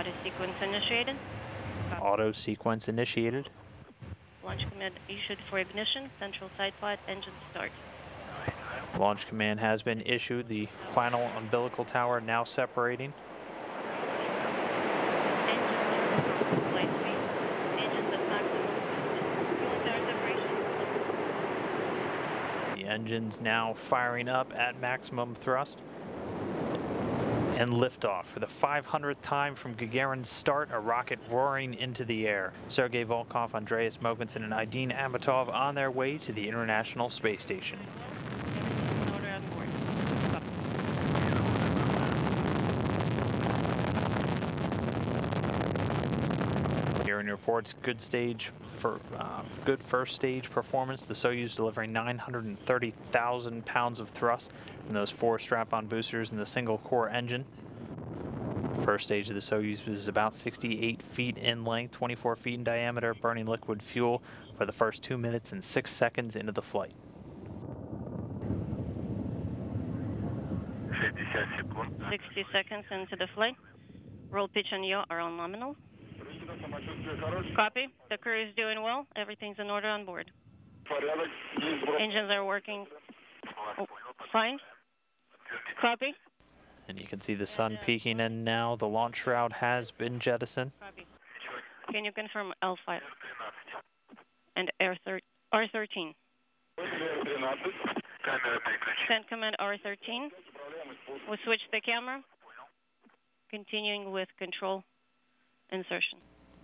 Auto sequence initiated. Auto sequence initiated. Launch command issued for ignition, central side pod, engine start. Launch command has been issued. The final umbilical tower now separating. The engine's now firing up at maximum thrust. And liftoff for the 500th time from Gagarin's start, a rocket roaring into the air. Sergey Volkov, Andreas Mogensen, and Aidyn Aimbetov on their way to the International Space Station. Gagarin reports good stage for good first stage performance. The Soyuz delivering 930,000 pounds of thrust from those 4 strap-on boosters and the single-core engine. The first stage of the Soyuz was about 68 feet in length, 24 feet in diameter, burning liquid fuel for the first 2 minutes and 6 seconds into the flight. 60 seconds into the flight. Roll, pitch, and yaw are all nominal. Copy. The crew is doing well. Everything's in order on board. Engines are working fine. Copy. And you can see the sun peeking in now. The launch shroud has been jettisoned. Copy. Can you confirm L5 and R13? Send command R13. We'll switch the camera. Continuing with control insertion.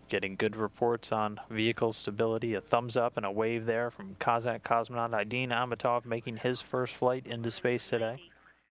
Getting good reports on vehicle stability, a thumbs up and a wave there from Kazakh cosmonaut Aidyn Aimbetov, making his first flight into space today.